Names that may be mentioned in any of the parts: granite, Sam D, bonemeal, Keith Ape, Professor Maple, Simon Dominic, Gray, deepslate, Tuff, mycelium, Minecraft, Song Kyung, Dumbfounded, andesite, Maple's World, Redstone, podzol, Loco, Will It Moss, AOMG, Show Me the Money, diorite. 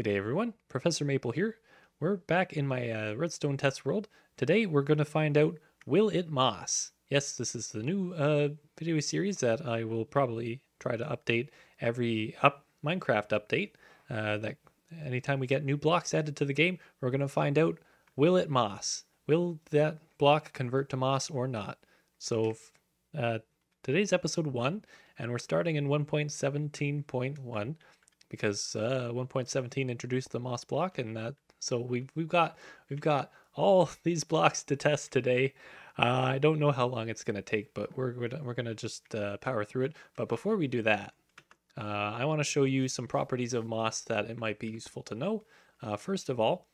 G'day everyone, Professor Maple here. We're back in my Redstone test world. Today we're going to find out, will it moss? Yes, this is the new video series that I will probably try to update every Minecraft update. That anytime we get new blocks added to the game, we're going to find out, will it moss? Will that block convert to moss or not? So today's episode 1, and we're starting in 1.17.1. because 1.17 introduced the moss block, and that so we've got all these blocks to test today. I don't know how long it's going to take, but we're gonna just power through it. But before we do that, I want to show you some properties of moss that it might be useful to know. First of all,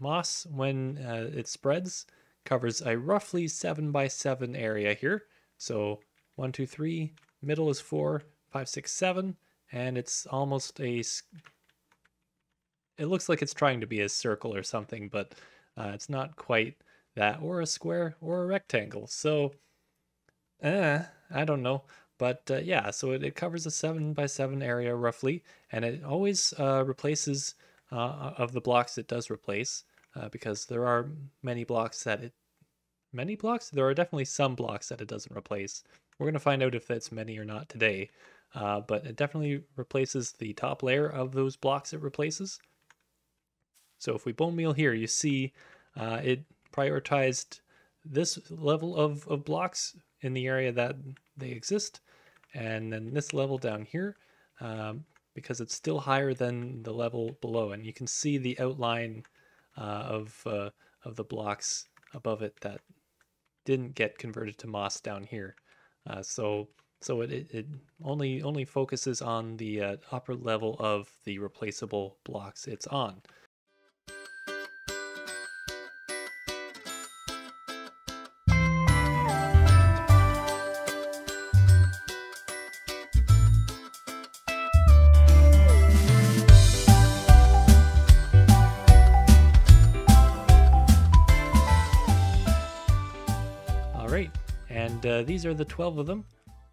moss, when it spreads, covers a roughly 7 by 7 area here. So 1, 2, 3, middle is 4, 5, 6, 7. And it's almost a, it looks like it's trying to be a circle or something, but it's not quite that, or a square, or a rectangle. So, I don't know. But yeah, so it covers a 7 by 7 area roughly, and it always replaces, of the blocks it does replace, because there are many blocks that it, there are definitely some blocks that it doesn't replace. We're going to find out if that's many or not today. But it definitely replaces the top layer of those blocks it replaces. So if we bone meal here, you see it prioritized this level of blocks in the area that they exist, and then this level down here, because it's still higher than the level below. And you can see the outline of the blocks above it that didn't get converted to moss down here. So it only focuses on the upper level of the replaceable blocks it's on. All right, and these are the 12 of them.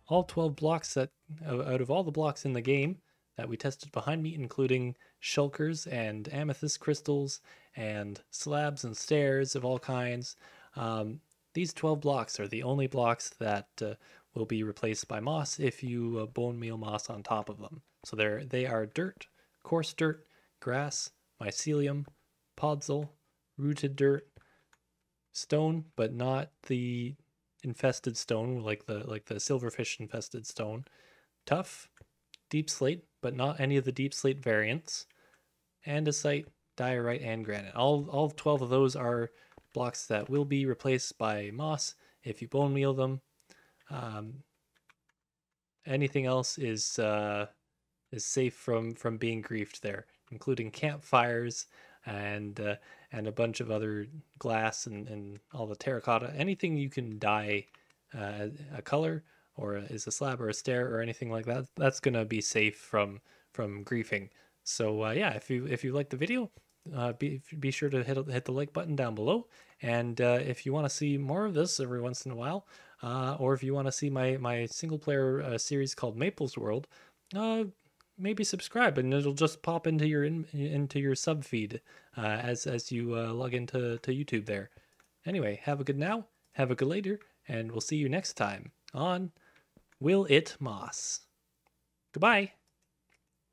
All 12 blocks that, out of all the blocks in the game that we tested behind me, including shulkers and amethyst crystals and slabs and stairs of all kinds, these 12 blocks are the only blocks that will be replaced by moss if you bone meal moss on top of them. So they are dirt, coarse dirt, grass, mycelium, podzol, rooted dirt, stone, but not the infested stone, like the silverfish infested stone, tuff, deep slate, but not any of the deep slate variants, andesite, diorite, and granite. All 12 of those are blocks that will be replaced by moss if you bone meal them. Anything else is safe from being griefed there, including campfires and a bunch of other glass and all the terracotta. Anything you can dye a color, or is a slab or a stair or anything like that, that's gonna be safe from griefing. So yeah, if you like the video, be sure to hit the like button down below. And if you want to see more of this every once in a while, or if you want to see my single player series called Maple's World, maybe subscribe, and it'll just pop into your sub feed as you log into YouTube there. Anyway, have a good now, have a good later, and we'll see you next time on Will It Moss. Goodbye.